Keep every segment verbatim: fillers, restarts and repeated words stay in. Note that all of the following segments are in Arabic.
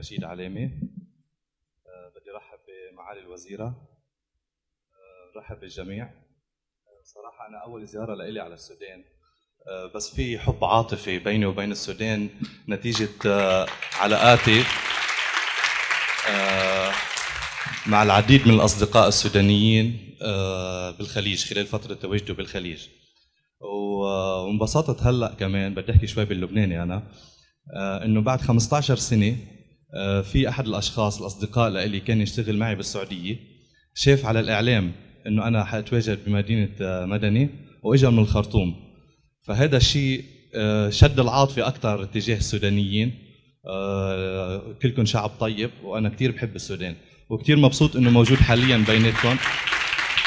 رشيد علامه. بدي رحب بمعالي الوزيره، رحب بالجميع. صراحه انا اول زياره لإلي على السودان، بس في حب عاطفي بيني وبين السودان نتيجه علاقاتي مع العديد من الاصدقاء السودانيين بالخليج خلال فتره تواجده بالخليج. وانبسطت هلا كمان بدي احكي شوي باللبناني انا، انه بعد خمسطعش سنه في احد الاشخاص الاصدقاء لإلي كان يشتغل معي بالسعوديه، شاف على الاعلام انه انا حاتواجد بمدينه مدني واجا من الخرطوم، فهذا الشيء شد العاطفه اكثر تجاه السودانيين. كلكم شعب طيب وانا كثير بحب السودان وكثير مبسوط انه موجود حاليا بيناتكم،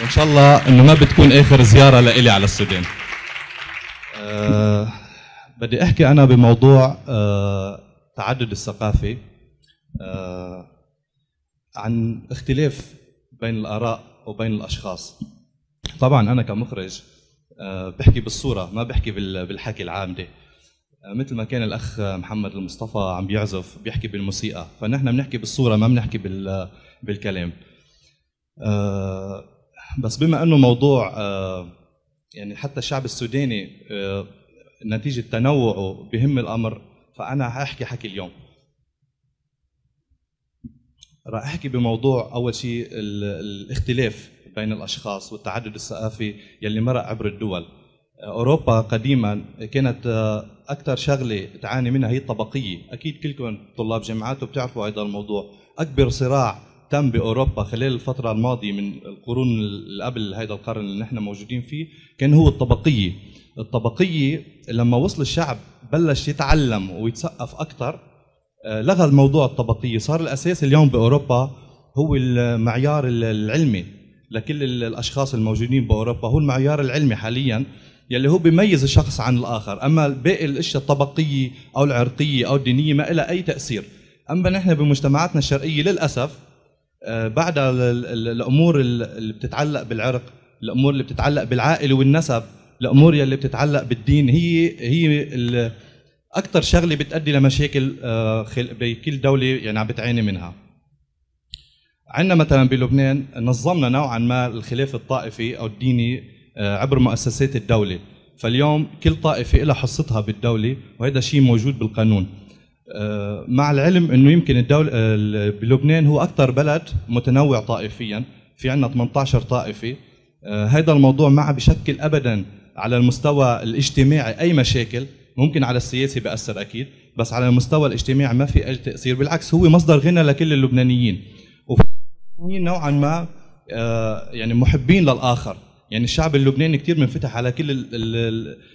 وان شاء الله انه ما بتكون اخر زياره لإلي على السودان. أه بدي احكي انا بموضوع أه تعدد الثقافه، أه عن اختلاف بين الاراء وبين الاشخاص. طبعا انا كمخرج أه بحكي بالصوره، ما بحكي بالحكي العامدي. أه مثل ما كان الاخ محمد المصطفى عم بيعزف بيحكي بالموسيقى، فنحن بنحكي بالصوره ما بنحكي بالكلام. أه بس بما انه موضوع أه يعني حتى الشعب السوداني نتيجة تنوعه بهم الأمر، فأنا حأحكي حكي اليوم. راح أحكي بموضوع أول شيء الاختلاف بين الأشخاص والتعدد الثقافي يلي مرق عبر الدول. أوروبا قديما كانت أكثر شغلة تعاني منها هي الطبقية، أكيد كلكم طلاب جامعات وبتعرفوا هذا الموضوع. أكبر صراع تم بأوروبا خلال الفترة الماضية من القرون اللي قبل هذا القرن اللي نحن موجودين فيه كان هو الطبقية. الطبقية لما وصل الشعب بلش يتعلم ويتثقف أكثر لغى الموضوع الطبقية، صار الأساس اليوم بأوروبا هو المعيار العلمي لكل الأشخاص الموجودين بأوروبا، هو المعيار العلمي حاليا يلي هو بيميز الشخص عن الآخر. أما باقي الأشياء الطبقية أو العرقية أو الدينية ما لها أي تأثير. أما نحن بمجتمعاتنا الشرقية للأسف بعد الامور اللي بتتعلق بالعرق، الامور اللي بتتعلق بالعائله والنسب، الامور اللي بتتعلق بالدين، هي هي اكثر شغله بتؤدي لمشاكل بكل دوله يعني عم بتعاني منها. عندنا مثلا بلبنان نظمنا نوعا ما الخلاف الطائفي او الديني عبر مؤسسات الدوله، فاليوم كل طائفه لها حصتها بالدوله وهذا شيء موجود بالقانون. مع العلم انه يمكن الدولة بلبنان هو اكثر بلد متنوع طائفيا، في عندنا ثمانطعش طائفه. هذا الموضوع ما عم بشكل ابدا على المستوى الاجتماعي اي مشاكل، ممكن على السياسي بأثر اكيد، بس على المستوى الاجتماعي ما في اي تاثير، بالعكس هو مصدر غنى لكل اللبنانيين. وفي نوعا ما يعني محبين للاخر، يعني الشعب اللبناني كثير منفتح على كل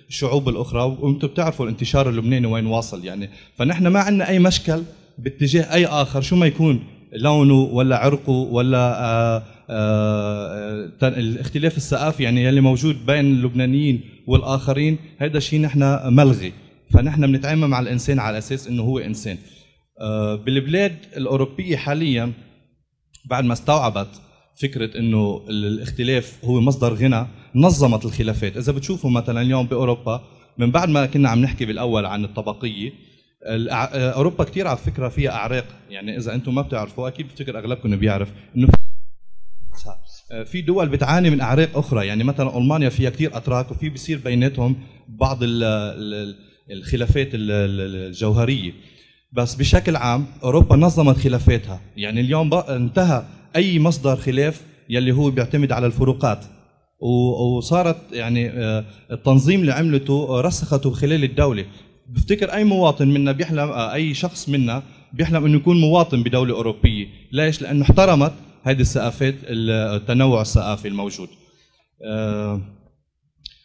الشعوب الاخرى، وانتم بتعرفوا الانتشار اللبناني وين واصل يعني، فنحن ما عندنا اي مشكل باتجاه اي اخر شو ما يكون لونه ولا عرقه ولا آآ آآ الاختلاف الثقافي يعني اللي موجود بين اللبنانيين والاخرين، هذا الشيء نحن ملغي، فنحن بنتعامل مع الانسان على اساس انه هو انسان. بالبلاد الاوروبيه حاليا بعد ما استوعبت فكرة انه الاختلاف هو مصدر غنى نظمت الخلافات. اذا بتشوفوا مثلا اليوم باوروبا من بعد ما كنا عم نحكي بالاول عن الطبقية، اوروبا كثير على فكرة فيها اعراق، يعني اذا انتم ما بتعرفوا اكيد بفتكر اغلبكم بيعرف انه في دول بتعاني من اعراق اخرى، يعني مثلا المانيا فيها كثير اتراك وفي بيصير بيناتهم بعض الخلافات الجوهرية، بس بشكل عام اوروبا نظمت خلافاتها، يعني اليوم انتهى اي مصدر خلاف يلي هو بيعتمد على الفروقات، وصارت يعني التنظيم اللي عملته رسخته خلال الدوله. بفتكر اي مواطن منا بيحلم، اي شخص منا بيحلم انه يكون مواطن بدوله اوروبيه، ليش؟ لانه احترمت هذه الثقافات التنوع الثقافي الموجود.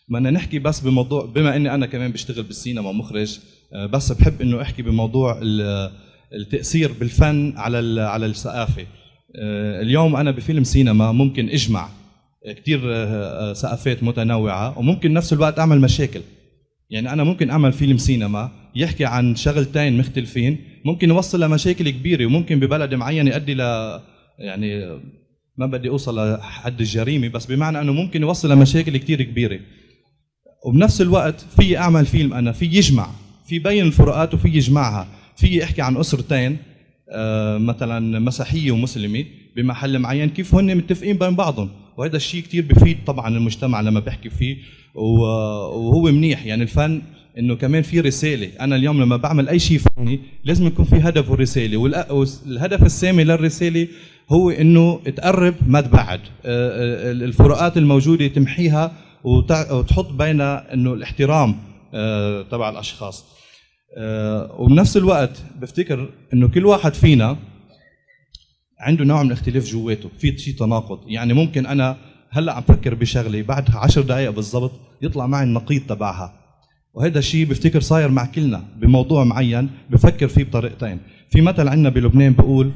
بدنا نحكي بس بموضوع، بما اني انا كمان بشتغل بالسينما مخرج، بس بحب انه احكي بموضوع التاثير بالفن على على الثقافه. اليوم أنا بفيلم سينما ممكن أجمع كثير ثقافات متنوعة وممكن نفس الوقت أعمل مشاكل، يعني أنا ممكن أعمل فيلم سينما يحكي عن شغلتين مختلفين ممكن يوصل لمشاكل كبيرة، وممكن ببلد معين يؤدي ل يعني ما بدي أوصل لحد الجريمة، بس بمعنى أنه ممكن يوصل لمشاكل كثير كبيرة. وبنفس الوقت في أعمل فيلم أنا في يجمع، في بين الفروقات وفي يجمعها، في أحكي عن أسرتين مثلا مسيحيه ومسلمه بمحل معين، كيف هن متفقين بين بعضهم، وهذا الشيء كثير بفيد طبعا المجتمع لما بحكي فيه، وهو منيح يعني الفن انه كمان في رساله. انا اليوم لما بعمل اي شيء فني لازم يكون في هدف ورساله، والهدف السامي للرساله هو انه تقرب ما تبعد، الفروقات الموجوده تمحيها وتحط بين انه الاحترام تبع الاشخاص. وبنفس الوقت بفتكر انه كل واحد فينا عنده نوع من الاختلاف جواته، في شيء تناقض، يعني ممكن انا هلا عم فكر بشغله بعد عشر دقائق بالضبط يطلع معي النقيض تبعها، وهذا الشيء بفتكر صاير مع كلنا بموضوع معين بفكر فيه بطريقتين. في مثل عندنا بلبنان بقول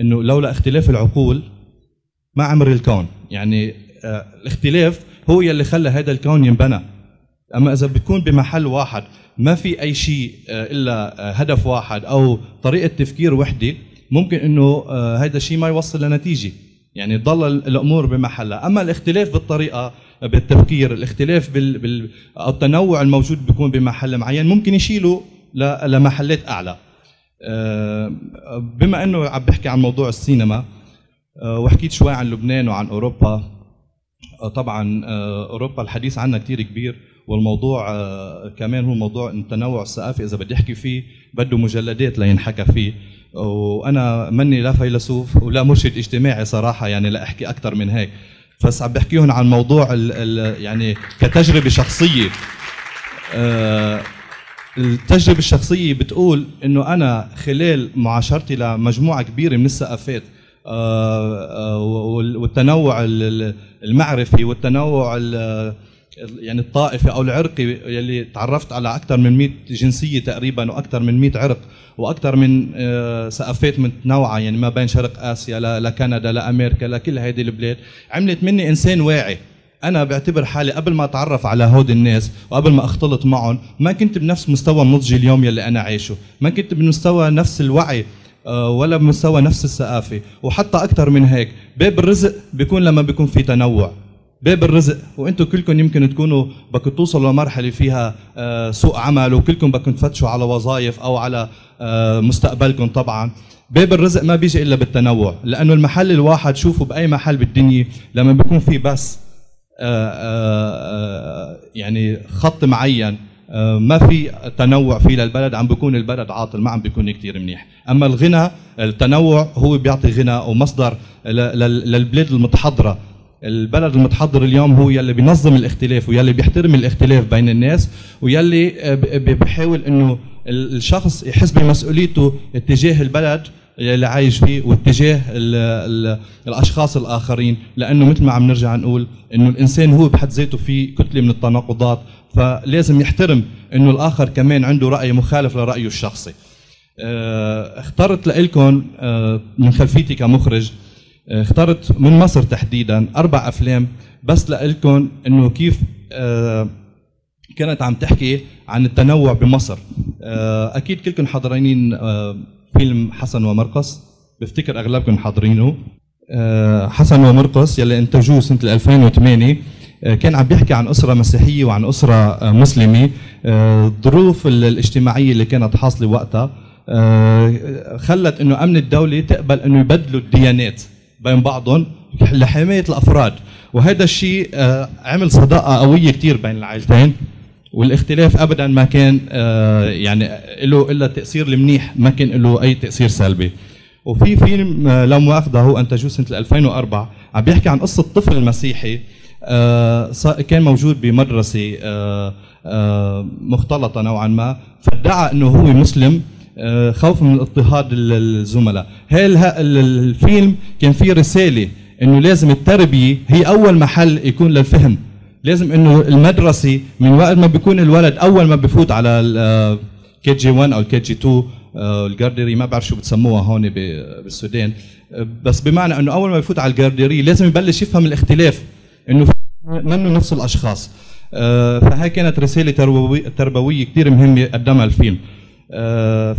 انه لولا اختلاف العقول ما عمر الكون، يعني آه الاختلاف هو يلي خلى هذا الكون ينبنى. اما اذا بتكون بمحل واحد ما في اي شيء آه الا آه هدف واحد او طريقه تفكير وحده، ممكن انه آه هذا الشيء ما يوصل لنتيجه، يعني تضل الامور بمحلها. اما الاختلاف بالطريقه بالتفكير، الاختلاف بال... بال... التنوع الموجود بيكون بمحل معين ممكن يشيله ل... لمحلات اعلى. أه... بما انه عم بحكي عن موضوع السينما أه... وحكيت شوي عن لبنان وعن اوروبا، أه طبعا أه... اوروبا الحديث عنها كثير كبير، والموضوع أه... كمان هو موضوع التنوع الثقافي، اذا بدي احكي فيه بده مجلدات لينحكى فيه، وانا مني لا فيلسوف ولا مرشد اجتماعي صراحه، يعني لا احكي اكثر من هيك، بس عم بحكيهم عن موضوع ال ال يعني كتجربه شخصيه. أه التجربه الشخصيه بتقول انه انا خلال معاشرتي لمجموعه كبيره من الثقافات أه والتنوع المعرفي والتنوع يعني الطائفي او العرقي، يلي تعرفت على اكثر من مئة جنسيه تقريبا، واكثر من مئة عرق، واكثر من ثقافات متنوعه، يعني ما بين شرق اسيا لكندا لامريكا لكل هذه البلاد، عملت مني انسان واعي. انا بعتبر حالي قبل ما اتعرف على هود الناس وقبل ما اختلط معهم ما كنت بنفس مستوى النضج اليوم يلي انا عايشه، ما كنت بمستوى نفس الوعي ولا بمستوى نفس الثقافه. وحتى اكثر من هيك، باب الرزق بيكون لما بيكون في تنوع، باب الرزق، وانتم كلكم يمكن تكونوا بدكم توصلوا لمرحله فيها سوق عمل، وكلكم بدكم تفتشوا على وظائف او على مستقبلكم. طبعا باب الرزق ما بيجي الا بالتنوع، لانه المحل الواحد شوفوا باي محل بالدنيا لما بيكون في بس يعني خط معين ما في تنوع فيه للبلد، عم بيكون البلد عاطل، ما عم بيكون كثير منيح. اما الغنى التنوع هو بيعطي غنى ومصدر للبلاد المتحضره. البلد المتحضر اليوم هو يلي بينظم الاختلاف، ويلي بيحترم الاختلاف بين الناس، ويلي بيحاول انه الشخص يحس بمسؤوليته اتجاه البلد اللي عايش فيه واتجاه ال ال الاشخاص الاخرين، لانه مثل ما عم نرجع نقول انه الانسان هو بحد ذاته فيه كتله من التناقضات، فلازم يحترم انه الاخر كمان عنده راي مخالف لرايه الشخصي. اه اخترت لكم اه من خلفيتي كمخرج، اخترت من مصر تحديدا اربع افلام بس لقلكم انه كيف اه كانت عم تحكي عن التنوع بمصر. اه اكيد كلكم حاضرين اه فيلم حسن ومرقص، بفتكر اغلبكم حاضرينه. اه حسن ومرقص يلي انتجوه سنه ألفين وثمانية اه كان عم بيحكي عن اسره مسيحيه وعن اسره اه مسلمه، اه الظروف الاجتماعيه اللي كانت حاصله وقتها اه خلت انه امن الدوله تقبل انه يبدلوا الديانات بين بعضهم لحماية الأفراد، وهذا الشيء عمل صداقة قوية كثير بين العائلتين، والاختلاف أبدا ما كان يعني له إلا تأثير المنيح، ما كان له أي تأثير سلبي. وفي فيلم لا مؤاخذة هو أنتجوه سنة ألفين وأربعة عم بيحكي عن قصة طفل مسيحي كان موجود بمدرسة مختلطة نوعا ما، فادعى أنه هو مسلم خوف من اضطهاد الزملاء. هل الفيلم كان فيه رسالة انه لازم التربية هي اول محل يكون للفهم، لازم انه المدرسة من وقت ما بيكون الولد اول ما بفوت على الكي جي واحد او الكي جي اثنين الجارديري، ما بعرف شو بتسموها هون بالسودان، بس بمعنى انه اول ما بفوت على الجارديري لازم يبلش يفهم الاختلاف انه منه نفس الاشخاص. فهي كانت رسالة تربوية كثير مهمة قدمها الفيلم.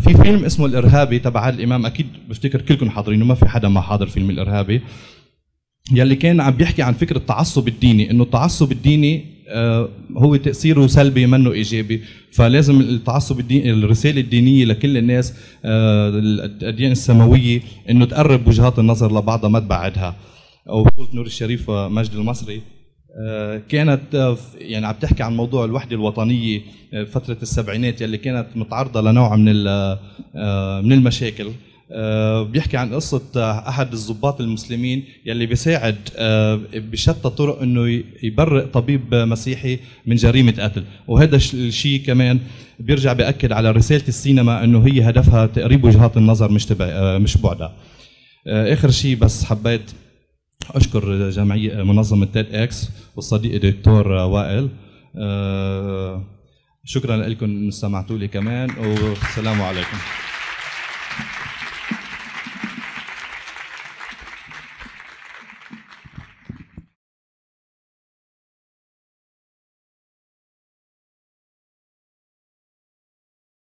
في فيلم اسمه الارهابي تبع عادل امام، اكيد بفتكر كلكم حاضرينه، ما في حدا ما حاضر فيلم الارهابي، يلي كان عم بيحكي عن فكره التعصب الديني، انه التعصب الديني هو تأثيره سلبي منه إيجابي. فلازم التعصب الديني، الرسالة الدينية لكل الناس، الأديان السماوية، إنه تقرب وجهات النظر لبعضها ما تبعدها. وبطولة نور الشريف ومجد المصري كانت يعني عم تحكي عن موضوع الوحدة الوطنية فترة السبعينات يلي كانت متعرضة لنوع من من المشاكل. بيحكي عن قصة أحد الضباط المسلمين يلي بيساعد بشتى طرق إنه يبرئ طبيب مسيحي من جريمة قتل، وهذا الشيء كمان بيرجع بأكد على رسالة السينما إنه هي هدفها تقريب وجهات النظر مش تبع مش بعدها. آخر شيء بس حبيت أشكر جمعية منظمة تيد إكس والصديق الدكتور وائل. شكرا لكم إن استمعتوا لي كمان، والسلام عليكم.